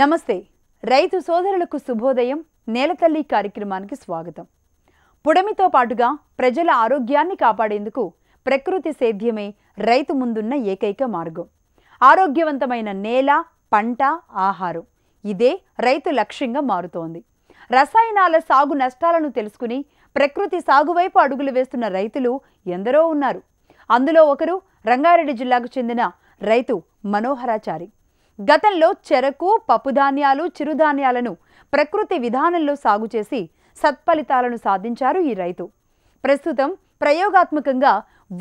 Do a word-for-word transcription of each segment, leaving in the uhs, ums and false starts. నమస్తే రైతు సోదరులకు శుభోదయం నేలతల్లి కార్యక్రమానికి స్వాగతం పొడమితో పాటుగా ప్రజల ఆరోగ్యాన్ని కాపాడేందుకు ప్రకృతి సేద్యమే రైతు ముందున్న ఏకైక మార్గం ఆరోగ్యవంతమైన నేల పంట ఆహారం ఇదే రైతు లక్ష్యంగా మారుతోంది రసాయనాల సాగు నష్టాలను తెలుసుకుని ప్రకృతి సాగువైపు అడుగులు వేస్తున్న రైతులు ఎందరో ఉన్నారు అందులో ఒకరు రంగారెడ్డి జిల్లాకు చెందిన రైతు మనోహరాచారి గతంలో చెరకు పప్పుధాన్యాలు చిరుధాన్యాలను ప్రకృతి విధానంలో సాగు చేసి సత్ఫలితాలను సాధించారు ఈ రైతు ప్రస్తుతం ప్రయోగాత్మకంగా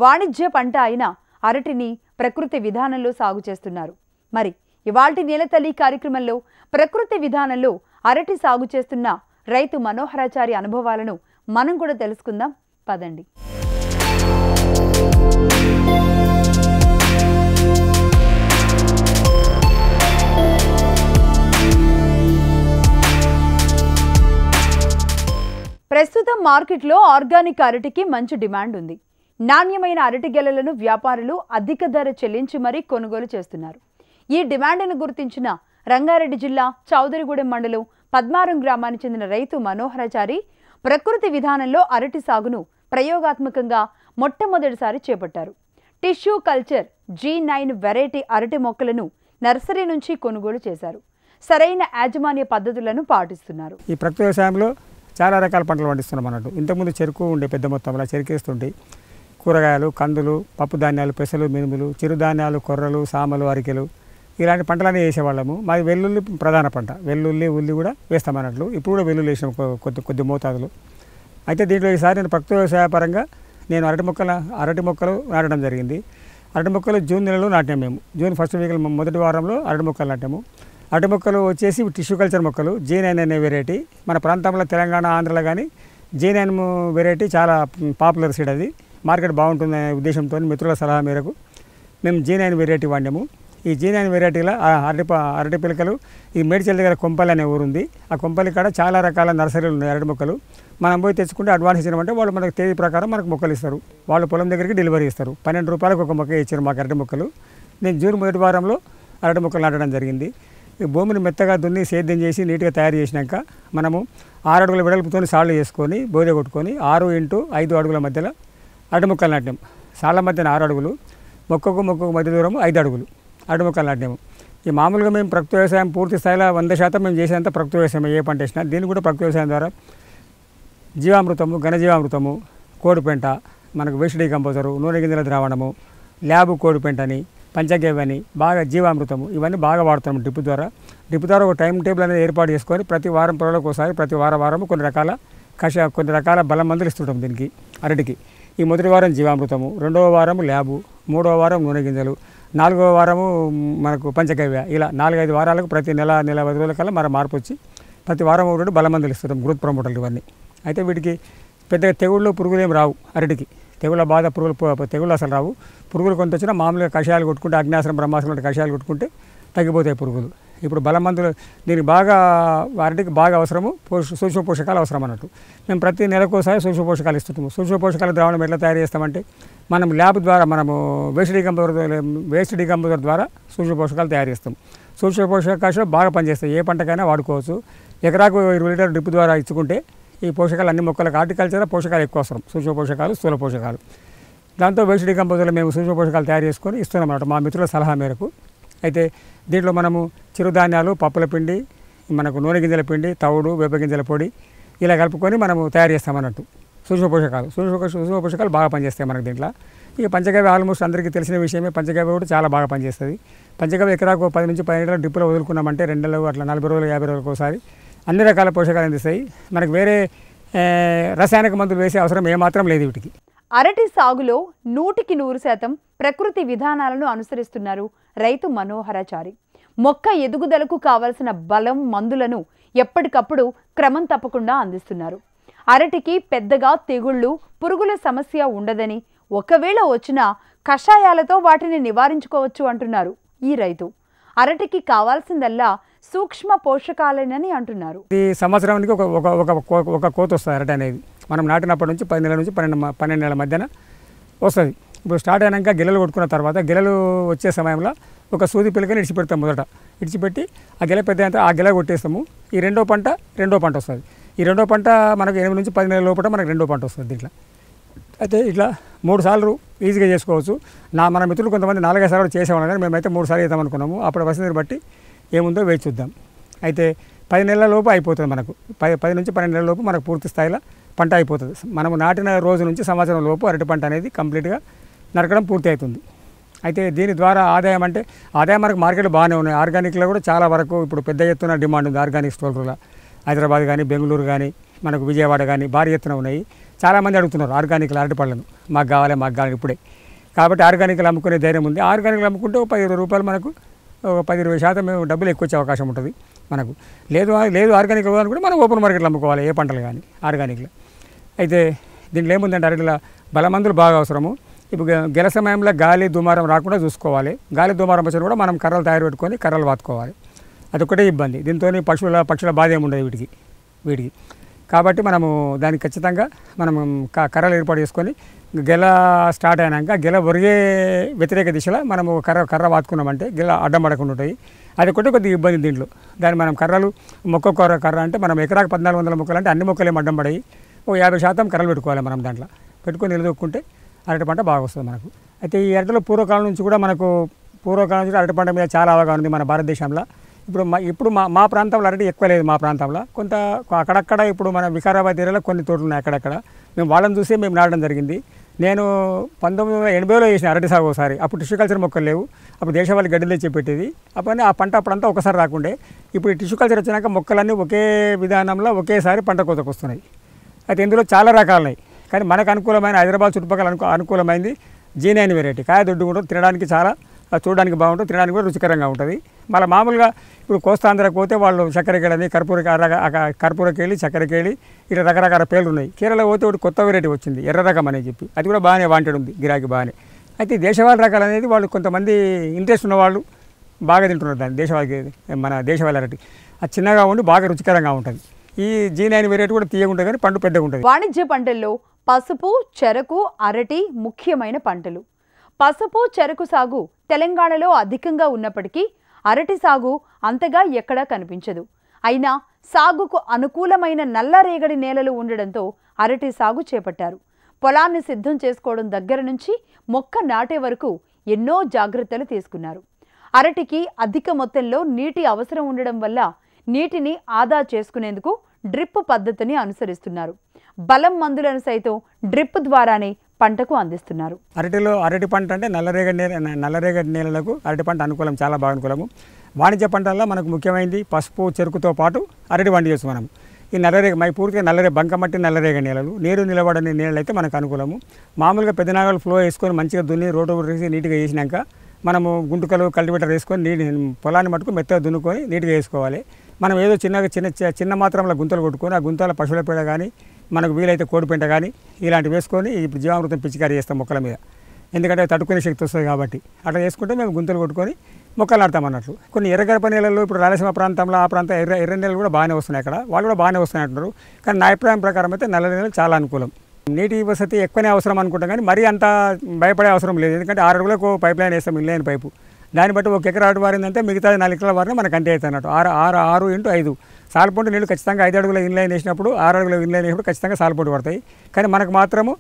వాణిజ్య పంట అయిన అరటిని ప్రకృతి విధానంలో సాగు చేస్తున్నారు మరి ఇవాల్టి నేలతల్లి కార్యక్రమంలో ప్రకృతి విధానంలో అరటి సాగు చేస్తున్న రైతు మనోహరాచారి అనుభవాలను మనం కూడా తెలుసుకుందాం పదండి ప్రస్తుతం మార్కెట్లో ఆర్గానిక్ అరటికి మంచి డిమాండ్ ఉంది నాణ్యమైన అరటి గెలలను వ్యాపారులు అధిక ధర చెల్లించి మరీ కొనుగోలు చేస్తున్నారు ఈ డిమాండ్ను గుర్తించిన రంగారెడ్డి జిల్లా చౌదరిగూడెం మండలం పద్మారం గ్రామానికి చెందిన రైతు మనోహరాచారి ప్రకృతి విధానంలో అరటి సాగును ప్రయోగాత్మకంగా మొట్టమొదటిసారి చేపట్టారు tissue culture G nine variety అరటి మొక్కలను నర్సరీ నుంచి కొనుగోలు చేశారు సరైన యాజమాన్య పద్ధతులను పాటిస్తున్నారు ఈ ప్రకృతి వ్యవసాయంలో చాలా రకాల పంటలు పండిస్తున్నాం అన్నట్టు ఇంతకుముందు చెరుకు ఉండే పెద్ద మొత్తంలో చెరుకేస్తుంటే కూరగాయలు కందులు పప్పుధాన్యాలు పెసలు మినుములు చిరుధాన్యాలు కొర్రలు సామలు అరికెలు ఇలాంటి పంటలన్నీ వేసేవాళ్ళము మాది వెల్లుల్లి ప్రధాన పంట వెల్లుల్లి ఉల్లి కూడా వేస్తామన్నట్లు ఇప్పుడు కూడా వెల్లుల్లి వేసాం కొద్ది కొద్ది మోతాదులు అయితే దీంట్లో ఈసారి నేను ప్రకృతి వ్యవసాయ పరంగా నేను అరటి మొక్కల అరటి మొక్కలు నాటడం జరిగింది అరటి మొక్కలు జూన్ నెలలో నాటాము మేము జూన్ ఫస్ట్ వీక్లో మొదటి వారంలో అరటి మొక్కలు నాటాము అరటి మొక్కలు వచ్చేసి టిష్యూ కల్చర్ మొక్కలు జే నైన్ అనే వెరైటీ మన ప్రాంతంలో తెలంగాణ ఆంధ్రలో కానీ జే నైన్ వెరైటీ చాలా పాపులర్ సీడ్ అది మార్కెట్ బాగుంటుందనే ఉద్దేశంతో మిత్రుల సలహా మేరకు మేము జే నైన్ వెరైటీ వాడాము ఈ జే నైన్ వెరైటీలో అరటి అరటి పిలకలు ఈ మేడ్చల్ దగ్గర కొంపల్లి అనే ఊరుంది ఆ కొంపల్లి కాడ చాలా రకాల నర్సరీలు ఉన్నాయి అరటి మొక్కలు మనం పోయి తెచ్చుకుంటే అడ్వాన్స్ ఇచ్చినామంటే వాళ్ళు మనకు తేదీ ప్రకారం మనకు మొక్కలు ఇస్తారు వాళ్ళు పొలం దగ్గరికి డెలివరీ ఇస్తారు పన్నెండు రూపాయలకు ఒక మొక్క ఇచ్చారు మాకు అరటి మొక్కలు నేను జూన్ మొదటి వారంలో అరటి మొక్కలు నాటడం జరిగింది భూమిని మెత్తగా దున్ని సేద్యం చేసి నీట్గా తయారు చేసినాక మనము ఆరు అడుగుల వెడల్పుతో సాళ్ళు చేసుకొని బోదె కొట్టుకొని ఆరు ఇంటూ ఐదు అడుగుల మధ్యలో అరటి మొక్కలు నాటాము సాళ్ళ మధ్యన ఆరు అడుగులు మొక్కకు మొక్కకు మధ్య దూరం ఐదు అడుగులు అరటి మొక్కలు నాటాము ఈ మామూలుగా మేము ప్రకృతి వ్యవసాయం పూర్తి స్థాయిలో వంద శాతం మేము చేసేంత ప్రకృతి వ్యవసాయం ఏ పంట వేసినా దీన్ని కూడా ప్రకృతి వ్యవసాయం ద్వారా జీవామృతము ఘనజీవామృతము కోడిపెంట మనకు వేస్ట్ డీకంపోజరు నూనె గింజల ద్రావణము ల్యాబు కోడిపెంట అని పంచగవ్యని బాగా జీవామృతము ఇవన్నీ బాగా వాడుతాము డ్రిప్ ద్వారా డ్రిప్ ద్వారా ఒక టైం టేబుల్ అనేది ఏర్పాటు చేసుకొని ప్రతి వారం పొలంలో ఒకసారి ప్రతి వారం వారము కొన్ని రకాల కష కొన్ని రకాల బలం మందులు ఇస్తుంటాం దీనికి అరటికి ఈ మొదటి వారం జీవామృతము రెండవ వారం ల్యాబు మూడవ వారం నూనె గింజలు నాలుగవ వారము మనకు పంచగవ్య ఇలా నాలుగైదు వారాలకు ప్రతి నెల నెల పది రోజుల కల్లా మన మార్పు వచ్చి ప్రతి వారం ఒకటి బలం మందులు ఇస్తుంటాం గ్రోత్ ప్రమోటర్లు ఇవన్నీ అయితే వీటికి పెద్దగా తెగుళ్ళు పురుగులు ఏమి రావు అరటికి తెగుళ్ళ బాధ పురుగులు తెగుళ్ళు అసలు రావు పురుగులు కొంత వచ్చినా మామూలుగా కషాయాలు కొట్టుకుంటే అగ్నాశ్రం బ్రహ్మాశ్రం లాంటి కషాయాలు కొట్టుకుంటే తగ్గిపోతాయి పురుగులు ఇప్పుడు బలం మందులు దీనికి బాగా అరటికి బాగా అవసరము పోష సూక్ష్మ పోషకాలు అవసరం అన్నట్టు మేము ప్రతి నెలకోసారి సూక్ష్మ పోషకాలు ఇస్తుంటాము సూక్ష్మ పోషకాల ద్రావణం ఎట్లా తయారు చేస్తామంటే మనం ల్యాబ్ ద్వారా మనము వేస్ట్ డీకంపోజర్ వేస్ట్ డీకంపోజర్ ద్వారా సూక్ష్మ పోషకాలు తయారు చేస్తాం సూక్ష్మ పోషకాలు బాగా పనిచేస్తాయి ఏ పంటకైనా వాడుకోవచ్చు ఎకరాకు ఇరవై లీటర్ డ్రిప్ ద్వారా ఇచ్చుకుంటే ఈ పోషకాలు అన్ని మొక్కలకు హార్టికల్చర్ పోషకాలు ఎక్కువ అవసరం సూక్ష్మ పోషకాలు స్థూల పోషకాలు దాంతో వేస్ట్ డీకంపోజర్లో మేము సూక్ష్మ పోషకాలు తయారు చేసుకొని ఇస్తున్నాం అన్నమాట మా మిత్రుల సలహా మేరకు అయితే దీంట్లో మనము చిరుధాన్యాలు పప్పుల పిండి మనకు నూనె గింజల పిండి తవుడు వేప గింజల పొడి ఇలా కలుపుకొని మనము తయారు చేస్తామన్నట్టు సూక్ష్మ పోషకాలు సూక్ష్మ సూక్ష్మ పోషకాలు బాగా పనిచేస్తాయి మనకు దీంట్లో ఇక పంచగవ్య ఆల్మోస్ట్ అందరికీ తెలిసిన విషయమే పంచగవ్య కూడా చాలా బాగా పనిచేస్తుంది పంచగవ్య ఎకరాకు పది నుంచి పది లీటర్ల డ్రిప్పులో వదులుకున్నామంటే రెండు నెలలు అట్లా నలభై రోజులు యాభై రోజులకు ఒకసారి అన్ని రకాల పోషకాలు అందిస్తాయి మనకు వేరే రసాయనిక మందులు వేసే అవసరం ఏమాత్రం లేదు వీటికి అరటి సాగులో నూటికి నూరు శాతం ప్రకృతి విధానాలను అనుసరిస్తున్నారు రైతు మనోహరాచారి మొక్క ఎదుగుదలకు కావలసిన బలం మందులను ఎప్పటికప్పుడు క్రమం తప్పకుండా అందిస్తున్నారు అరటికి పెద్దగా తెగుళ్ళు పురుగుల సమస్య ఉండదని ఒకవేళ వచ్చినా కషాయాలతో వాటిని నివారించుకోవచ్చు అంటున్నారు ఈ రైతు అరటికి కావాల్సిందల్లా సూక్ష్మ పోషకాలేనని అంటున్నారు ఈ సంవత్సరానికి ఒక ఒక కోత వస్తుంది అరటి అనేది మనం నాటినప్పటి నుంచి పది నెలల నుంచి పన్నెండు పన్నెండు నెలల మధ్యన వస్తుంది ఇప్పుడు స్టార్ట్ అయినాక గిల్లలు కొట్టుకున్న తర్వాత గిల్లలు వచ్చే సమయంలో ఒక సూది పిలకని ఇడిచిపెడతాం, మొదట ఇడిచిపెట్టి ఆ గెల పెద్ద అంతా ఆ గెల కొట్టేస్తాము. ఈ రెండో పంట రెండో పంట వస్తుంది. ఈ రెండో పంట మనకు ఎనిమిది నుంచి పది నెలల లోపల మనకు రెండో పంట వస్తుంది. దీంట్లో అయితే ఇట్లా మూడు సార్లు ఈజీగా చేసుకోవచ్చు. నా మన మిత్రులు కొంతమంది నాలుగైదు సార్లు చేసేవాళ్ళు, కానీ మేమైతే మూడు సార్లు చేద్దాం అనుకున్నాము. అప్పుడు వసతిని బట్టి ఏముందో వేచి చూద్దాం. అయితే పది నెలల లోపు అయిపోతుంది మనకు, పది పది నుంచి పన్నెండు నెలల లోపు మనకు పూర్తి స్థాయిలో పంట అయిపోతుంది. మనము నాటిన రోజు నుంచి సంవత్సరం లోపు అరటి పంట అనేది కంప్లీట్గా నరకడం పూర్తి అవుతుంది. అయితే దీని ద్వారా ఆదాయం అంటే ఆదాయం మనకు మార్కెట్ బాగానే ఉన్నాయి. ఆర్గానిక్లో కూడా చాలా వరకు ఇప్పుడు పెద్ద ఎత్తున డిమాండ్ ఉంది. ఆర్గానిక్ స్టోర్లలో హైదరాబాద్ కానీ బెంగళూరు కానీ మనకు విజయవాడ కానీ భారీ ఎత్తున ఉన్నాయి. చాలామంది అడుగుతున్నారు ఆర్గానిక్లు అరటి పళ్ళను, మాకు కావాలి మాకు కావాలి ఇప్పుడే. కాబట్టి ఆర్గానిక్లు అమ్ముకునే ధైర్యం ఉంది. ఆర్గానిక్లు అమ్ముకుంటే ఒక పది ఇరవై రూపాయలు మనకు ఒక పది ఇరవై శాతం మేము డబ్బులు ఎక్కువ వచ్చే అవకాశం ఉంటుంది మనకు. లేదు లేదు ఆర్గానిక్ కూడా మనం ఓపెన్ మార్కెట్లో అమ్ముకోవాలి ఏ పంటలు కానీ ఆర్గానిక్లో. అయితే దీంట్లో ఏముందంటే అరటిలో బలమందులు బాగా అవసరము. ఇప్పుడు గెల సమయంలో గాలి దుమారం రాకుండా చూసుకోవాలి. గాలి దుమారం వచ్చినా కూడా మనం కర్రలు తయారు పెట్టుకొని కర్రలు వాతుకోవాలి. అదొకటే ఇబ్బంది. దీంతో పక్షుల పక్షుల బాధ ఏమి ఉండదు వీటికి వీటికి కాబట్టి మనము దానికి ఖచ్చితంగా మనం కర్రలు ఏర్పాటు చేసుకొని గెల స్టార్ట్ అయినాక గెల ఒరిగే వ్యతిరేక దిశలో మనము కర్ర కర్ర వాతుకున్నామంటే గెల అడ్డం పడకుండా ఉంటాయి. అది ఒకటి కొద్దిగా ఇబ్బంది దీంట్లో. దాన్ని మనం కర్రలు మొక్క కర్ర అంటే మనం ఎకరాకు పద్నాలుగు వందల మొక్కలు అంటే అన్ని మొక్కలు ఏమి అడ్డం పడాయి, ఓ యాభై శాతం కర్రలు పెట్టుకోవాలి. మనం దాంట్లో పెట్టుకొని నిలదొక్కుంటే అరటి పంట బాగా వస్తుంది మనకు. అయితే ఈ అరటిలో పూర్వకాలం నుంచి కూడా మనకు పూర్వకాలం నుంచి అరటి పంట మీద చాలా అవగాహన ఉంది మన భారతదేశంలో. ఇప్పుడు మా ఇప్పుడు మా మా ప్రాంతంలో అరటి ఎక్కువ లేదు. మా ప్రాంతంలో కొంత అక్కడక్కడ ఇప్పుడు మన వికారాబాద్ ఏరియాలో కొన్ని తోటలు ఉన్నాయి అక్కడక్కడ. మేము వాళ్ళని చూసి మేము నాటడం జరిగింది. నేను పంతొమ్మిది వందల ఎనభైలో చేసిన అరటి సాగు ఒకసారి. అప్పుడు టిష్యూ కల్చర్ మొక్కలు లేవు. అప్పుడు దేశవాళి గడ్డలు తెచ్చి పెట్టేది. అప్పుడు ఆ పంట అప్పుడంతా ఒకసారి రాకుండే. ఇప్పుడు టిష్యూ కల్చర్ వచ్చినాక మొక్కలన్నీ ఒకే విధానంలో ఒకేసారి పంట కోతకు వస్తున్నాయి. అయితే ఇందులో చాలా రకాలున్నాయి, కానీ మనకు అనుకూలమైన హైదరాబాద్ చుట్టుపక్కల అనుకూ అనుకూలమైంది జీ నైన్ వెరైటీ. కాయ దొడ్డుగా ఉంటుంది, తినడానికి చాలా చూడడానికి బాగుంటుంది, తినడానికి కూడా రుచికరంగా ఉంటుంది. మళ్ళీ మామూలుగా ఇప్పుడు కోస్తాంధ్రకు పోతే వాళ్ళు చక్కెరకేళని కర్పూర కర్పూరకేళి చక్కెరకేళి ఇట్లా రకరకాల పేర్లు ఉన్నాయి. కేరళ పోతే ఒకటి కొత్త వెరైటీ వచ్చింది ఎర్ర రకం అని చెప్పి, అది కూడా బాగానే వాంటెడ్ ఉంది, గిరాకీ బాగానే. అయితే దేశవాళి రకాలు అనేది వాళ్ళు కొంతమంది ఇంట్రెస్ట్ ఉన్నవాళ్ళు బాగా తింటున్నారు దాన్ని. దేశవాళి మన దేశవాళి అరటి అది చిన్నగా ఉండి బాగా రుచికరంగా ఉంటుంది. ఈ జీ నైన్ వెరైటీ కూడా తీయగుంటుంది, కానీ పండు పెద్దగా ఉంటుంది. వాణిజ్య పంటల్లో పసుపు, చెరకు, అరటి ముఖ్యమైన పంటలు. పసుపు, చెరకు సాగు తెలంగాణలో అధికంగా ఉన్నప్పటికీ అరటి సాగు అంతగా ఎక్కడా కనిపించదు. అయినా సాగుకు అనుకూలమైన నల్లరేగడి నేలలు ఉండడంతో అరటి సాగు చేపట్టారు. పొలాన్ని సిద్ధం చేసుకోవడం దగ్గర నుంచి మొక్క నాటే వరకు ఎన్నో జాగ్రత్తలు తీసుకున్నారు. అరటికి అధిక మొత్తంలో నీటి అవసరం ఉండడం వల్ల నీటిని ఆదా చేసుకునేందుకు డ్రిప్ పద్ధతిని అనుసరిస్తున్నారు. బలం మందులను సైతం డ్రిప్ ద్వారానే పంటకు అందిస్తున్నారు. అరటిలో అరటి పంట అంటే నల్లరేగడి నేల నల్లరేగడి నేలలకు అరటి పంట అనుకూలం, చాలా బాగా అనుకూలము. వాణిజ్య పంటల్లో మనకు ముఖ్యమైనది పసుపు, చెరుకుతో పాటు అరటి పండించవచ్చు మనం. ఈ నల్లరేగ మై పూర్తిగా నల్లరే బంకమట్టి నల్లరేగడి నేలలు, నీరు నిలబడని నేలలు అయితే మనకు అనుకూలము. మామూలుగా పెద్ద నాగలు ఫ్లో వేసుకొని మంచిగా దున్ని రోడ్డు వేసి నీట్గా వేసినాక మనము గుంటుకలు కల్టివేటర్ వేసుకొని నీటి పొలాన్ని మట్టుకు మెత్తగా దున్నుకొని నీట్గా వేసుకోవాలి. మనం ఏదో చిన్నగా చిన్న చిన్న మాత్రంలో గుంతలు కొట్టుకొని ఆ గుంతల పశువుల పేడ కానీ మనకు వీలైతే కోడిపెంట కానీ ఇలాంటివి వేసుకొని ఇప్పుడు జీవామృతం పిచికారీ చేస్తాం మొక్కల మీద. ఎందుకంటే తట్టుకునే శక్తి వస్తుంది కాబట్టి అట్లా చేసుకుంటే మేము గుంతలు కొట్టుకొని మొక్కలు నాడతాం అన్నట్లు. కొన్ని ఎర్రగరప నేలలు ఇప్పుడు రాయలసీమ ప్రాంతంలో ఆ ప్రాంతం ఎర్ర ఎర్ర నేలలు కూడా బాగానే వస్తున్నాయి, అక్కడ వాళ్ళు కూడా బాగానే వస్తున్నాయి అంటున్నారు. కానీ నా అభిప్రాయం ప్రకారం అయితే నల్ల నేలలు చాలా అనుకూలం. నీటి వసతి ఎక్కువనే అవసరం అనుకుంటాం, కానీ మరీ అంత భయపడే అవసరం లేదు. ఎందుకంటే ఆరు అడుగులకు పైప్ లైన్ వేస్తాం, ఇన్లైన్ పైపు. దాన్ని బట్టి ఒక ఎకరా అటు వారిందంటే మిగతా నాలుగు ఎకరాల వారిని మనకు అంతే అవుతుంది అన్నట్టు. ఆరు ఆరు ఆరు ఇంటూ ఐదు సాల్పోటు నీళ్ళు ఖచ్చితంగా ఐదు అడుగుల ఇన్లైన్ వేసినప్పుడు ఆరు అడుగుల ఇన్లైన్ వేసినప్పుడు ఖచ్చితంగా సాల్పోటు పడతాయి. కానీ మనకు మాత్రము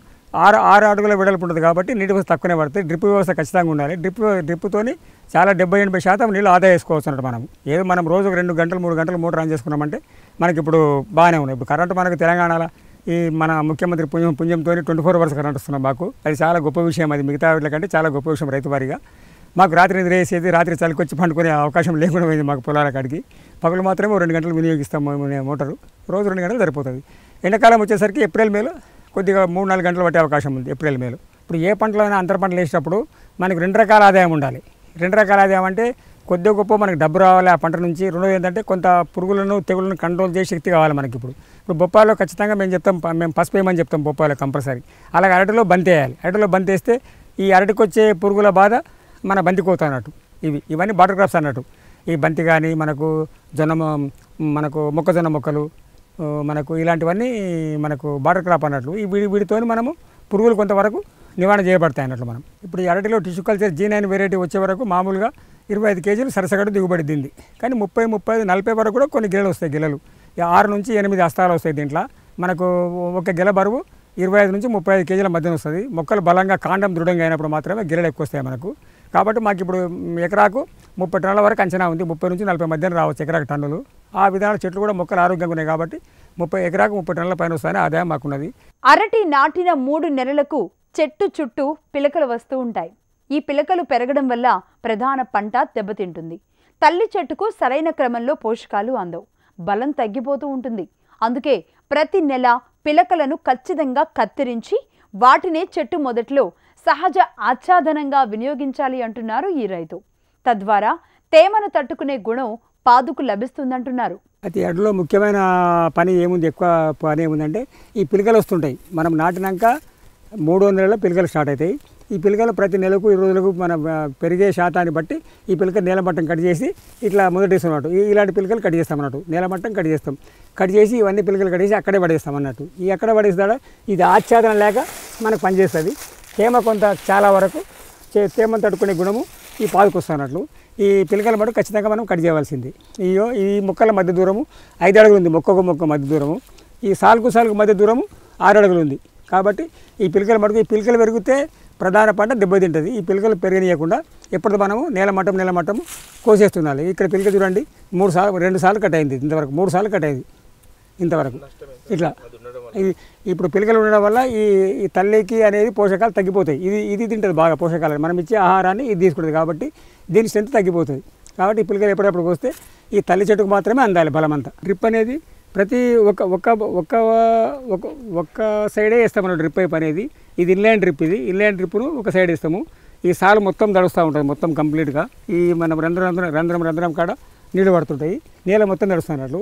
ఆరు ఆరు అడుగుల వెడల్పు ఉంటుంది కాబట్టి నీటి వ్యవస్థ తక్కువనే పడతాయి. డ్రిప్ వ్యవస్థ ఖచ్చితంగా ఉండాలి. డ్రిప్ డ్రిప్తోని చాలా డెబ్బై ఎనభై శాతం నీళ్ళు ఆదా చేసుకోవచ్చు అన్నట్టు. మనం ఏదో మనం రోజుకు రెండు గంటలు మూడు గంటలు మోటార్ ఆన్ చేసుకున్నామంటే మనకి ఇప్పుడు బాగానే ఉన్నాయి. ఇప్పుడు కరెంటు మనకు తెలంగాణలో ఈ మన ముఖ్యమంత్రి పుణ్యం పుణ్యంతో ట్వంటీ ఫోర్ అవర్స్ కరెంట్ వస్తున్నాం మాకు. అది చాలా గొప్ప విషయం, అది మిగతా వాటి కంటే చాలా గొప్ప విషయం. రైతు వారిగా మాకు రాత్రి నిద్ర వేసేది, రాత్రి చలికొచ్చి పండుకునే అవకాశం లేకుండా పోయింది మాకు పొలాల కాడికి. పగలు మాత్రమే రెండు గంటలు వినియోగిస్తాము మోటారు, రోజు రెండు గంటలు సరిపోతుంది. ఎండాకాలం వచ్చేసరికి ఏప్రిల్ మేలో కొద్దిగా మూడు నాలుగు గంటలు పట్టే అవకాశం ఉంది ఏప్రిల్ మేలో. ఇప్పుడు ఏ పంటలైనా అంతర పంటలు వేసినప్పుడు మనకు రెండు రకాల ఆదాయం ఉండాలి. రెండు రకాల ఆదాయం అంటే కొద్దిగా గొప్ప మనకు డబ్బు రావాలి ఆ పంట నుంచి. రెండోది ఏంటంటే కొంత పురుగులను తెగులను కంట్రోల్ చేసే శక్తి కావాలి మనకి. ఇప్పుడు ఇప్పుడు బొప్పాయిలో ఖచ్చితంగా మేము చెప్తాం, మేము పసుపు వేయమని చెప్తాం బొప్పాయిలో కంపల్సరీ. అలాగే అరటిలో బంతి వేయాలి. అరటిలో బంతి వేస్తే ఈ అరటికి వచ్చే పురుగుల బాధ మన బంతి కోత అన్నట్టు. ఇవి ఇవన్నీ వాటర్ క్రాప్స్ అన్నట్టు. ఈ బంతి కానీ మనకు జొన్న మనకు మొక్కజొన్న మొక్కలు మనకు ఇలాంటివన్నీ మనకు వాటర్ క్రాప్ అన్నట్లు. ఈ వీడి వీటితో మనము పురుగులు కొంతవరకు నివారణ చేయబడతాయి అన్నట్లు. మనం ఇప్పుడు ఈ అరటిలో tissue culture G nine variety వచ్చే వరకు మామూలుగా ఇరవై ఐదు కేజీలు సరసగడ దిగుబడిదింది. కానీ ముప్పై ముప్పై ఐదు నలభై వరకు కూడా కొన్ని గెలలు వస్తాయి. గెలలు ఆరు నుంచి ఎనిమిది అస్తాలు వస్తాయి. దీంట్లో మనకు ఒక గెల బరువు ఇరవై ఐదు నుంచి ముప్పై ఐదు కేజీల మధ్యన వస్తుంది. మొక్కలు బలంగా కాండం దృఢంగా అయినప్పుడు మాత్రమే గిరలు ఎక్కువ వస్తాయి మనకు. కాబట్టి మాకు ఇప్పుడు ఎకరాకు ముప్పై టన్నుల వరకు అంచనా ఉంది. ముప్పై నుంచి నలభై మధ్యన రావచ్చు ఎకరాకు టన్నులు. ఆ విధానం చెట్లు కూడా మొక్కలు ఆరోగ్యంగా ఉన్నాయి కాబట్టి ముప్పై ఎకరాకు ముప్పై టన్నుల పైన వస్తాయని ఆదాయం మాకున్నది. అరటి నాటిన మూడు నెలలకు చెట్టు చుట్టూ పిలకలు వస్తూ ఉంటాయి. ఈ పిలకలు పెరగడం వల్ల ప్రధాన పంట దెబ్బతింటుంది. తల్లి చెట్టుకు సరైన క్రమంలో పోషకాలు అందవు, బలం తగ్గిపోతూ ఉంటుంది. అందుకే ప్రతి నెల పిలకలను ఖచ్చితంగా కత్తిరించి వాటినే చెట్టు మొదట్లో సహజ ఆచ్ఛాదనంగా వినియోగించాలి అంటున్నారు ఈ రైతు. తద్వారా తేమను తట్టుకునే గుణం పాదుకు లభిస్తుందంటున్నారు. అయితే ఎడలో ముఖ్యమైన పని ఏముంది, ఎక్కువ పని ఏముందంటే ఈ పిలకలు వస్తుంటాయి. మనం నాటినాక మూడో నెలలో పిలకలు స్టార్ట్ అవుతాయి. ఈ పిలకలు ప్రతి నెలకు ఇరవై రోజులకు మన పెరిగే శాతాన్ని బట్టి ఈ పిలక నేల మట్టం కట్ చేసి ఇట్లా మొదటిస్తాం అన్నట్టు. ఇలాంటి పిలకలు కట్ చేస్తాం అన్నట్టు. నేల మట్టం కట్ చేస్తాం. కట్ చేసి ఇవన్నీ పిలకలు కట్ చేసి అక్కడే పడేస్తాం అన్నట్టు. ఈ అక్కడే పడేస్తాడా ఇది ఆచ్ఛాదన లేక మనకు పనిచేస్తుంది. తేమ కొంత చాలా వరకు తేమను తట్టుకునే గుణము ఈ పాదుకు వస్తాం అన్నట్లు. ఈ పిలకల మటు ఖచ్చితంగా మనం కట్ చేయవలసింది. ఈ ఈ మొక్కల మధ్య దూరము ఐదు అడుగులు ఉంది. మొక్కకు మొక్క మధ్య దూరము ఈ సాలుకు సాలుకు మధ్య దూరము ఆరు అడుగులు ఉంది. కాబట్టి ఈ పిలకల మటుకు ఈ పిలకలు పెరిగితే ప్రధాన పంట దెబ్బతింటుంది. ఈ పిలకలు పెరగనీయకుండా ఎప్పుడు మనము నేల మట్టం నేల మట్టం కోసేస్తున్నాలి. ఇక్కడ పిలక చూడండి, మూడు సార్లు రెండు సార్లు కట్ అయింది ఇంతవరకు, మూడు సార్లు కట్ అయింది ఇంతవరకు. ఇట్లా ఇది ఇప్పుడు పిలకలు ఉండడం వల్ల ఈ ఈ తల్లికి అనేది పోషకాలు తగ్గిపోతాయి. ఇది ఇది తింటుంది బాగా పోషకాలు, మనం ఇచ్చే ఆహారాన్ని ఇది తీసుకుంటుంది. కాబట్టి దీని స్ట్రెంత్ తగ్గిపోతుంది. కాబట్టి ఈ పిలకలు ఎప్పుడప్పుడు కోస్తే ఈ తల్లి చెట్టుకు మాత్రమే అందాలి బలమంతా. డ్రిప్ అనేది ప్రతి ఒక్క ఒక్క ఒక్క ఒక్క సైడే వేస్తాం. డ్రిప్ పైప్ అనేది ఇది ఇన్లైన్ డ్రిప్. ఇది ఇన్లైన్ డ్రిప్ను ఒక సైడ్ వేస్తాము. ఈ సాలు మొత్తం తడుస్తూ ఉంటుంది మొత్తం కంప్లీట్గా. ఈ మనం రంధ్రం రంధ్రం రంధ్రం కాడ నీళ్ళు పడుతుంటాయి. నేల మొత్తం తడుస్తున్నట్లు.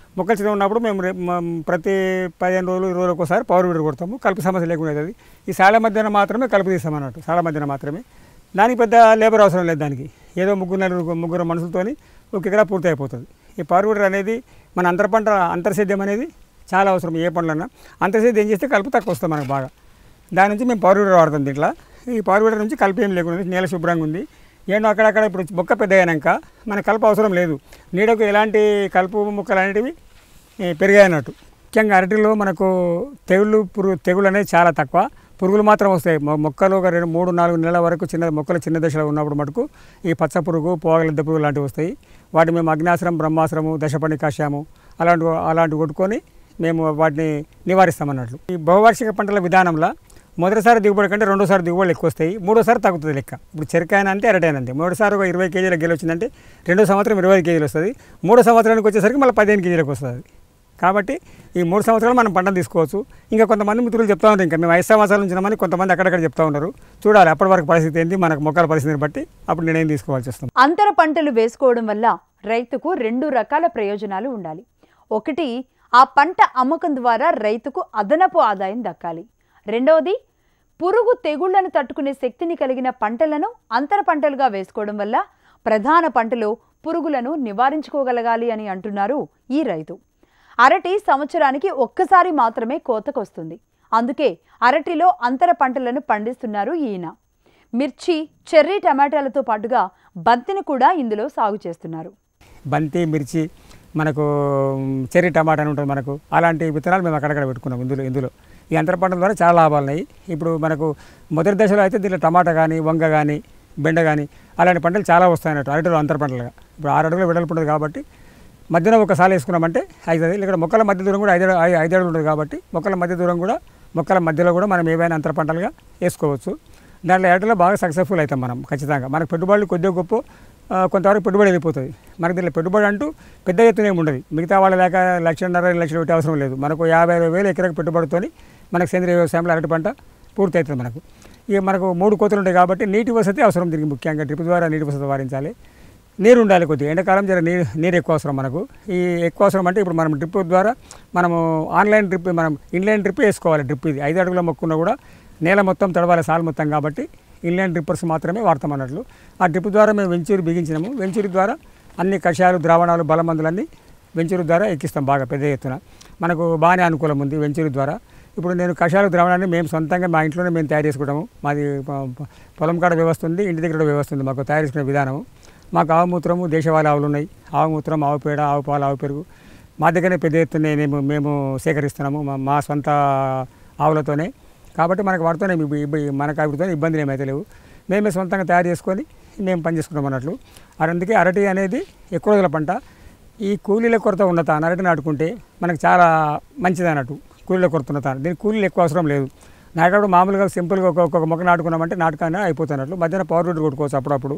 మొక్కలు చిన్న ఉన్నప్పుడు మేము ప్రతి పదిహేను రోజులు ఇరవై రోజులు ఒకసారి పవర్ వీడర్ కొడతాము. కలుపు సమస్య లేకుండా అవుతుంది. ఈ సాల మధ్యన మాత్రమే కలుపు తీస్తాం అన్నట్టు. సాల మధ్యన మాత్రమే దానికి పెద్ద లేబర్ అవసరం లేదు. దానికి ఏదో ముగ్గురు నలుగురు ముగ్గురు మనుషులతోని ఒక ఎకరా పూర్తి అయిపోతుంది. ఈ పవర్ వీడర్ అనేది మన అంతర పంట అంతర్సేద్యం అనేది చాలా అవసరం. ఏ పండ్లన్నా అంతర్సేద్యం ఏం చేస్తే కలుపు తక్కువ వస్తుంది మనకు బాగా. దాని నుంచి మేము పవర్ వీడర్ వాడుతుంది. దీంట్లో ఈ పవర్ వీడర్ నుంచి కలుపు ఏం లేకుండా నేల శుభ్రంగా ఉంది. ఏమో అక్కడక్కడ ఇప్పుడు మొక్క పెద్ద అయినాక మన కలుపు అవసరం లేదు. నీడకు ఎలాంటి కలుపు మొక్కలు అనేటివి పెరిగాయన్నట్టు. ముఖ్యంగా అరటిలో మనకు తెగుళ్ళు పురుగు తెగుళ్ళు అనేది చాలా తక్కువ. పురుగులు మాత్రం వస్తాయి. మొక్కలు ఒక రెండు మూడు నాలుగు నెలల వరకు చిన్న మొక్కలు చిన్న దశలో ఉన్నప్పుడు మటుకు ఈ పచ్చ పురుగు పోగలిద్ద పురుగు లాంటివి వస్తాయి. వాటి మేము అగ్నాశ్రం బ్రహ్మాశ్రము దశపని కాశాము అలాంటి అలాంటివి కొట్టుకొని మేము వాటిని నివారిస్తామన్నట్లు. ఈ బహువార్షిక పంటల విధానంలో మొదటిసారి దిగుబడి కంటే రెండోసారి దిగుబడులు ఎక్కువ వస్తాయి. మూడోసారి తగ్గుతుంది లెక్క. ఇప్పుడు చెరకాయన అంతే అరటైన అంతే. మొదటిసారి ఒక ఇరవై కేజీల గెల వచ్చిందంటే రెండో సంవత్సరం ఇరవై ఐదు కేజీలు వస్తుంది. మూడో సంవత్సరానికి వచ్చేసరికి మళ్ళీ పదిహేను కేజీలకు వస్తుంది. కాబట్టి ఈ మూడు సంవత్సరాలు మనం పంటను తీసుకోవచ్చు. ఇంకా కొంతమంది మిత్రులు చెప్తా ఉంటారు, ఇంకా మేము ఐదు సంవత్సరాల నుంచి ఉన్నామని కొంతమంది అక్కడక్కడ చెప్తా ఉన్నారు. చూడాలి అప్పటి వరకు పరిస్థితి ఏంటి, మనకు మొక్కల పరిస్థితిని బట్టి అప్పుడు నిర్ణయం తీసుకోవాల్సి వస్తుంది. అంతర పంటలు వేసుకోవడం వల్ల రైతుకు రెండు రకాల ప్రయోజనాలు ఉండాలి. ఒకటి, ఆ పంట అమ్మకం ద్వారా రైతుకు అదనపు ఆదాయం దక్కాలి. రెండవది, పురుగు తెగుళ్లను తట్టుకునే శక్తిని కలిగిన పంటలను అంతర పంటలుగా వేసుకోవడం వల్ల ప్రధాన పంటలో పురుగులను నివారించుకోగలగాలి అని అంటున్నారు ఈ రైతు. అరటి సంవత్సరానికి ఒక్కసారి మాత్రమే కోతకొస్తుంది. అందుకే అరటిలో అంతర పంటలను పండిస్తున్నారు ఈయన. మిర్చి, చెర్రీ, టమాటాలతో పాటుగా బంతిని కూడా ఇందులో సాగు చేస్తున్నారు. బంతి, మిర్చి, మనకు చెర్రీ టమాటా అని ఉంటుంది మనకు. అలాంటి విత్తనాలు మేము అక్కడక్కడ పెట్టుకున్నాం ఇందులో. ఇందులో ఈ అంతర పంటల ద్వారా చాలా లాభాలు ఉన్నాయి. ఇప్పుడు మనకు మొదటి దశలో అయితే దీంట్లో టమాటా కానీ, వంగ కానీ, బెండ కానీ అలాంటి పంటలు చాలా వస్తాయన్నట్టు. అరటిలో అంతర పంటలుగా ఇప్పుడు ఆరు అడుగులు వెడల్పు ఉంటుంది కాబట్టి మధ్యలో ఒకసారి వేసుకున్నామంటే ఐదు అడుగులు. ఇక్కడ మొక్కల మధ్య దూరం కూడా ఐదు ఐదు అడుగులు ఉంటుంది కాబట్టి మొక్కల మధ్య దూరం కూడా మొక్కల మధ్యలో కూడా మనం ఏవైనా అంతర పంటలుగా వేసుకోవచ్చు. దాంట్లో అరటిలో బాగా సక్సెస్ఫుల్ అవుతాం మనం ఖచ్చితంగా. మనకు పెట్టుబడులు కొద్దిగా గొప్ప కొంతవరకు పెట్టుబడి వెళ్ళిపోతుంది మనకు. దీంట్లో పెట్టుబడి అంటూ పెద్ద ఎత్తున ఏమి ఉండదు. మిగతా వాళ్ళ లేక లక్షన్నర రెండు లక్షలు పెట్టే అవసరం లేదు మనకు. యాభై ఇరవై వేలు ఎకరకు పెట్టుబడితో మనకు సేంద్రీయ వ్యవసాయంలో అరటి పంట పూర్తి అవుతుంది మనకు. ఇక మనకు మూడు కోతులు ఉంటాయి కాబట్టి నీటి వసతి అవసరం. దీనికి ముఖ్యంగా డ్రిప్ ద్వారా నీటి వసతి వారించాలి. నీరు ఉండాలి కొద్దిగా. ఎండాకాలం జర నీరు నీరు ఎక్కువ అవసరం మనకు. ఈ ఎక్కువ అవసరం అంటే ఇప్పుడు మనం డ్రిప్ ద్వారా మనము ఆన్లైన్ డ్రిప్ మనం ఇన్లైన్ డ్రిప్ వేసుకోవాలి. డ్రిప్ ఇది ఐదు అడుగుల మొక్కున్నా కూడా నేల మొత్తం తడవాలి సాల్ మొత్తం, కాబట్టి ఇన్లైన్ డ్రిప్పర్స్ మాత్రమే వాడతాం అన్నట్లు. ఆ డ్రిప్ ద్వారా మేము వెంచూరి బిగించినాము. వెంచూరి ద్వారా అన్ని కషాయాలు ద్రావణాలు బలమందులన్నీ వెంచూరి ద్వారా ఎక్కిస్తాం. బాగా పెద్ద ఎత్తున మనకు బాగానే అనుకూలం ఉంది వెంచూరి ద్వారా. ఇప్పుడు నేను కషాయాలు ద్రావణాన్ని మేము సొంతంగా మా ఇంట్లోనే మేము తయారు చేసుకుంటాము. మాది పొలం కాడ వ్యవస్థ ఉంది, ఇంటి దగ్గర వ్యవస్థ ఉంది. మాకు తయారు చేసుకునే విధానము మాకు ఆవుమూత్రము దేశవాళీ ఆవులు ఉన్నాయి. ఆవుమూత్రం, ఆవు పేడ, ఆవు పాలు, ఆవు పెరుగు మా దగ్గరనే పెద్ద ఎత్తున మేము మేము సేకరిస్తున్నాము మా సొంత ఆవులతోనే. కాబట్టి మనకు వాటితోనే మనకు వాటితోనే ఇబ్బందులు ఏమైతే లేవు. మేమే సొంతంగా తయారు చేసుకొని మేము పని చేసుకుంటాం అన్నట్లు. అందుకే అరటి అనేది ఎక్కువ రోజుల పంట. ఈ కూలీల కొరత ఉన్న తాను అరటి నాటుకుంటే మనకు చాలా మంచిది అన్నట్టు. కూలీల కొరత ఉన్న తాను దీనికి కూలీలు ఎక్కువ అవసరం లేదు. నాటప్పుడు మామూలుగా సింపుల్గా ఒక్కొక్క మొక్క నాటుకున్నామంటే నాటకానే అయిపోతున్నట్లు. మధ్యాహ్నం పవర్ వీడర్ కొట్టుకోవచ్చు. అప్పుడప్పుడు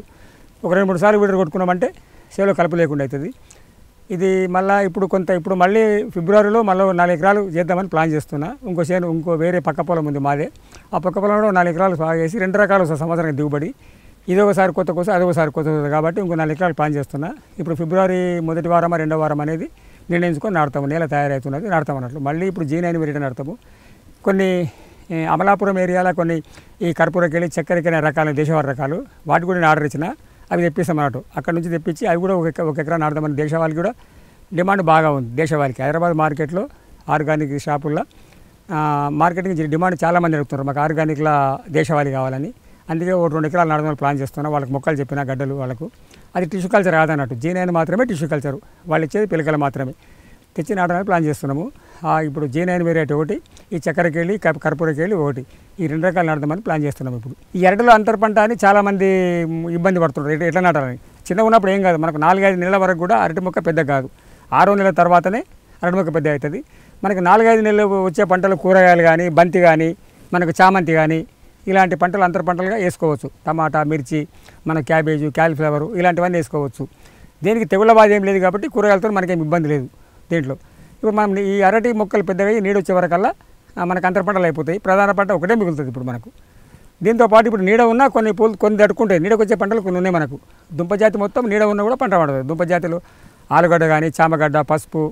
ఒక రెండు మూడు సార్లు వీడర్ కొట్టుకున్నామంటే సేవలో కలుపు లేకుండా అవుతుంది. ఇది మళ్ళీ ఇప్పుడు కొంత ఇప్పుడు మళ్ళీ ఫిబ్రవరిలో మళ్ళీ నాలుగు ఎకరాలు చేద్దామని ప్లాన్ చేస్తున్నా. ఇంకో చేను ఇంకో వేరే పక్క పొలం ఉంది మాదే. ఆ పక్క పొలంలో నాలుగు ఎకరాలు సాగు చేసి రెండు రకాలు సంవత్సరానికి దిగుబడి. ఇదొకసారి కొత్త కోసం అదొకసారి కొత్త కోసం కాబట్టి ఇంకో నాలుగు ఎకరాలు ప్లాన్ చేస్తున్నా. ఇప్పుడు ఫిబ్రవరి మొదటి వారమా రెండో వారం అనేది నిర్ణయించుకొని నాడతాము. నేల తయారవుతున్నది నాడతాం అన్నట్లు. మళ్ళీ ఇప్పుడు జీ నైన్ వెరైటీ నాడతాము. కొన్ని అమలాపురం ఏరియాలో కొన్ని ఈ కర్పూరకెళ్ళి చక్కెరకెళ్ళిన రకాలు దేశవాళీ రకాలు వాటి కూడా నేను ఆర్డర్ ఇచ్చిన అవి తెప్పిస్తాం అన్నట్టు. అక్కడి నుంచి తెప్పించి అవి కూడా ఒక ఒక ఎకరా నాడదామని. దేశవాళికి కూడా డిమాండ్ బాగా ఉంది. దేశవాళికి హైదరాబాద్ మార్కెట్లో ఆర్గానిక్ షాపుల్లో మార్కెటింగ్ డిమాండ్ చాలామంది అడుగుతున్నారు మాకు ఆర్గానిక్లా దేశవాళి కావాలని. అందుకే ఒక రెండు ఎకరాలు నాడదామని ప్లాన్ చేస్తున్నాం. వాళ్ళకి మొక్కలు చెప్పిన గడ్డలు వాళ్ళకు అది టిష్యూ కల్చర్ కాదన్నట్టు. జీ నైన్ మాత్రమే టిష్యూ కల్చరు, వాళ్ళు ఇచ్చేది పిలకలు మాత్రమే తెచ్చి నాడడానికి ప్లాన్ చేస్తున్నాము. ఇప్పుడు జీ నైన్ వేరియట్ ఒకటి, ఈ చక్కెరకేళి కర్పూరకేళి ఒకటి, ఈ రెండు రకాలు నాడదామని ప్లాన్ చేస్తున్నాము. ఇప్పుడు ఈ అరటిలో అంతర పంట అని చాలామంది ఇబ్బంది పడుతున్నారు ఎట్లా నాటాలని. చిన్నగా ఉన్నప్పుడు ఏం కాదు మనకు, నాలుగైదు నెలల వరకు కూడా అరటి మొక్క పెద్ద కాదు. ఆరో నెలల తర్వాతనే అరటి మొక్క పెద్ద అవుతుంది. మనకు నాలుగైదు నెలలు వచ్చే పంటలు కూరగాయలు కానీ బంతి కానీ మనకు చామంతి కానీ ఇలాంటి పంటలు అంతర పంటలుగా వేసుకోవచ్చు. టమాటా, మిర్చి, మన క్యాబేజు, క్యాలీఫ్లవరు ఇలాంటివన్నీ వేసుకోవచ్చు. దీనికి తెగుళ్ళ బాధ ఏం లేదు కాబట్టి కూరగాయలతో మనకేం ఇబ్బంది లేదు దీంట్లో. ఇప్పుడు మనం ఈ అరటి మొక్కలు పెద్దగా నీడ వచ్చే వరకల్లా మనకు అంతర పంటలు అయిపోతాయి. ప్రధాన పంట ఒకటే మిగులుతుంది ఇప్పుడు మనకు. దీంతోపాటు ఇప్పుడు నీడ ఉన్నా కొన్ని పూలు కొన్ని తట్టుకుంటాయి. నీడకు వచ్చే పంటలు కొన్ని ఉన్నాయి మనకు. దుంపజాతి మొత్తం నీడ ఉన్నా కూడా పంట పడుతుంది. దుంపజాతిలో ఆలుగడ్డ కానీ, చామగడ్డ, పసుపు,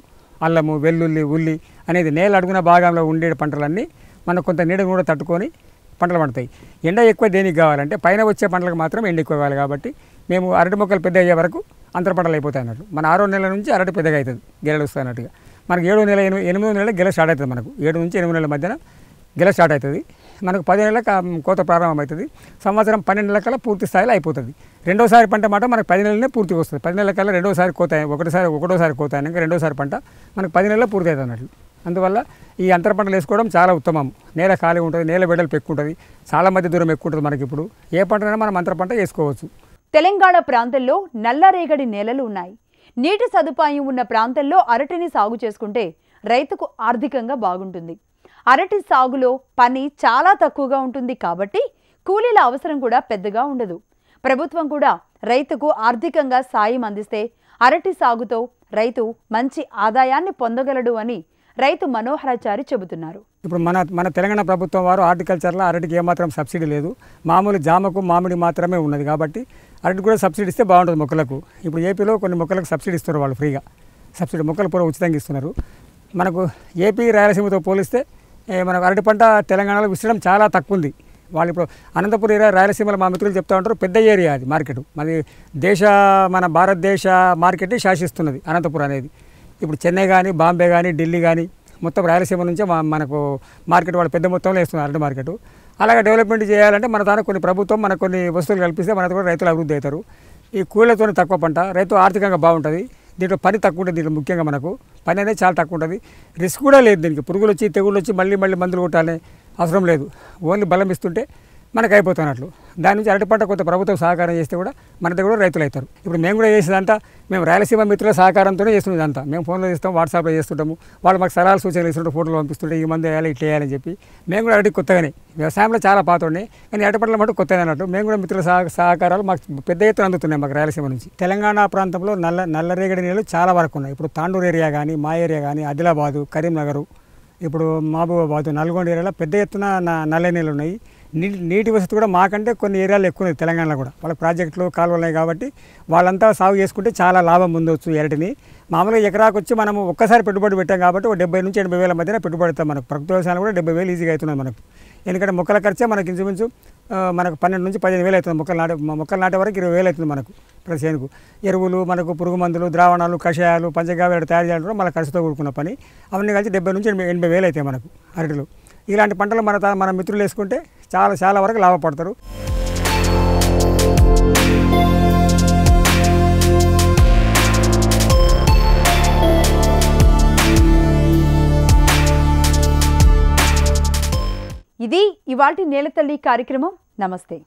అల్లము, వెల్లుల్లి, ఉల్లి అనేది నేల అడుగున భాగంలో ఉండే పంటలన్నీ మనకు కొంత నీడను కూడా తట్టుకొని పంటలు పండుతాయి. ఎండ ఎక్కువ దేనికి కావాలంటే పైన వచ్చే పంటలకు మాత్రం ఎండ ఎక్కువ కావాలి. కాబట్టి మేము అరటి మొక్కలు పెద్ద అయ్యే వరకు అంతర పంటలు అయిపోతాయి అన్నట్టు. మన ఆరో నెలల నుంచి అరటి పెద్దగా అవుతుంది, గెలలు వస్తాయి అన్నట్టుగా. మనకు ఏడో నెల ఎనిమిది ఎనిమిదో నెల గెల స్టార్ట్ అవుతుంది. మనకు ఏడు నుంచి ఎనిమిది నెలల మధ్యన గెల స్టార్ట్ అవుతుంది. మనకు పది నెలల కోత ప్రారంభం అవుతుంది. సంవత్సరం పన్నెండు నెలల కల్లా పూర్తి స్థాయిలో అయిపోతుంది. రెండోసారి పంట మాట మనకు పది నెలలనే పూర్తిగా వస్తుంది. పది నెలల కల్లా రెండోసారి కోత ఒకటిసారి ఒకటోసారి కోత అయినాక రెండోసారి పంట మనకు పది నెలల్లో పూర్తి అవుతుంది అన్నట్లు. అందువల్ల ఈ అంతర పంటలు వేసుకోవడం చాలా ఉత్తమం. నేల ఖాళీగా ఉంటుంది, నేల వెడల్పు ఎక్కువ ఉంటుంది, చాలా మధ్య దూరం ఎక్కువ ఉంటుంది మనకి. ఇప్పుడు ఏ పంటనైనా మనం అంతర పంట వేసుకోవచ్చు. తెలంగాణ ప్రాంతంలో నల్లరేగడి నేలలు ఉన్నాయి. నీటి సదుపాయం ఉన్న ప్రాంతంలో అరటిని సాగు చేసుకుంటే రైతుకు ఆర్థికంగా బాగుంటుంది. అరటి సాగులో పని చాలా తక్కువగా ఉంటుంది కాబట్టి కూలీల అవసరం కూడా పెద్దగా ఉండదు. ప్రభుత్వం కూడా రైతుకు ఆర్థికంగా సాయం అందిస్తే అరటి సాగుతో రైతు మంచి ఆదాయాన్ని పొందగలడు అని రైతు మనోహరాచారి చెబుతున్నారు. ఇప్పుడు మన మన తెలంగాణ ప్రభుత్వం వారు హార్టికల్చర్లో అరటికి ఏమాత్రం సబ్సిడీ లేదు. మామూలు జామకు మామిడి మాత్రమే ఉన్నది కాబట్టి అరటి కూడా సబ్సిడీ ఇస్తే బాగుంటుంది మొక్కలకు. ఇప్పుడు ఏపీలో కొన్ని మొక్కలకు సబ్సిడీ ఇస్తున్నారు వాళ్ళు ఫ్రీగా. సబ్సిడీ మొక్కలు పూర్వ ఉచితంగా ఇస్తున్నారు. మనకు ఏపీ రాయలసీమతో పోలిస్తే మనకు అరటి పంట తెలంగాణలో విస్తరడం చాలా తక్కువ ఉంది. వాళ్ళు ఇప్పుడు అనంతపురం ఏరియా రాయలసీమలో మా మిత్రులు చెప్తా ఉంటారు పెద్ద ఏరియా అది మార్కెట్. మరి దేశ మన భారతదేశ మార్కెట్ శాసిస్తున్నది అనంతపురం అనేది. ఇప్పుడు చెన్నై కానీ, బాంబే కానీ, ఢిల్లీ కానీ మొత్తం రాయలసీమ నుంచే మనకు మార్కెట్ వాళ్ళు పెద్ద మొత్తంలో వేస్తున్నారు అరటి మార్కెట్. అలాగే డెవలప్మెంట్ చేయాలంటే మన తాను కొన్ని ప్రభుత్వం మనకు కొన్ని వస్తువులు కల్పిస్తే మనకు కూడా రైతులు అభివృద్ధి అవుతారు. ఈ కూలీలతో తక్కువ పంట, రైతు ఆర్థికంగా బాగుంటుంది. దీంట్లో పని తక్కువ ఉంటుంది. దీంట్లో ముఖ్యంగా మనకు పని అనేది చాలా తక్కువ ఉంటుంది. రిస్క్ కూడా లేదు. దీనికి పురుగులు వచ్చి తెగుళ్ళు వచ్చి మళ్ళీ మళ్ళీ మందులు కొట్టాలని అవసరం లేదు. ఓన్లీ బలం ఇస్తుంటే మనకు అయిపోతున్నట్లు. దాని నుంచి అరటి పంట కొంత ప్రభుత్వం సహకారం చేస్తే కూడా మన దగ్గర కూడా రైతులు అవుతారు. ఇప్పుడు మేము కూడా చేసేదంతా మేము రాయలసీమ మిత్రుల సహకారంతోనే చేస్తున్నది అంతా. మేము ఫోన్లో చేస్తాం, వాట్సాప్లో చేస్తుంటాము. వాళ్ళు మాకు సలహాలు సూచనలు ఇస్తుంటారు, ఫోటోలు పంపిస్తుంటే ఈ మంది వేయాలి ఇట్లా వేయాలని చెప్పి. మేము కూడా అరటి కొత్తగానే వ్యవసాయంలో చాలా పాత ఉన్నాయి కానీ అరటి పంటలు మటు కొత్తగా అన్నట్టు. మేము కూడా మిత్రుల సహ సహకారాలు మాకు పెద్ద ఎత్తున అందుతున్నాయి మాకు రాయలసీమ నుంచి. తెలంగాణ ప్రాంతంలో నల్ల నల్లరేగడి నీళ్ళు చాలా వరకు ఉన్నాయి. ఇప్పుడు తాండూరు ఏరియా కానీ, మా ఏరియా కానీ, ఆదిలాబాదు, కరీంనగర్, ఇప్పుడు మహబూబాబాదు, నల్గొండ ఏరియాలో పెద్ద ఎత్తున నల్ల నీళ్ళు ఉన్నాయి. నీటి నీటి వసతి కూడా మాకంటే కొన్ని ఏరియాలు ఎక్కువ ఉన్నాయి తెలంగాణలో కూడా. వాళ్ళ ప్రాజెక్టులు కాలువలు ఉన్నాయి కాబట్టి వాళ్ళంతా సాగు చేసుకుంటే చాలా లాభం పొందవచ్చు ఎరటిని. మామూలుగా ఎకరాకు వచ్చి మనం ఒక్కసారి పెట్టుబడి పెట్టాం కాబట్టి ఒక డెబ్బై నుంచి ఎనభై వేల మధ్యన పెట్టుబడితాం మనకు. ప్రకృతి వ్యవసాయాలు కూడా డెబ్బై వేలు ఈజీగా అవుతున్నాయి మనకు. ఎందుకంటే మొక్కల ఖర్చే మనకి ఇంచుమించు మనకు పన్నెండు నుంచి పదిహేను వేలు అవుతుంది. మొక్కలు నాటే మొక్కలు నాటే వరకు ఇరవై వేలు అవుతుంది మనకు ప్రతిసేనుకు. ఎరువులు మనకు పురుగు మందులు ద్రావణాలు కషాయాలు పంచగవ్యాలు తయారు చేయడం కూడా మన ఖర్చుతో కూడుకున్న పని. అవన్నీ కలిసి డెబ్బై నుంచి ఎనభై ఎనభై వేలు అవుతాయి మనకు అరటిలో. ఇలాంటి పంటలు మన మన మిత్రులు వేసుకుంటే చాలా చాలా వరకు లాభపడతారు. ఇది ఇవాల్టి నేలతల్లి కార్యక్రమం. నమస్తే.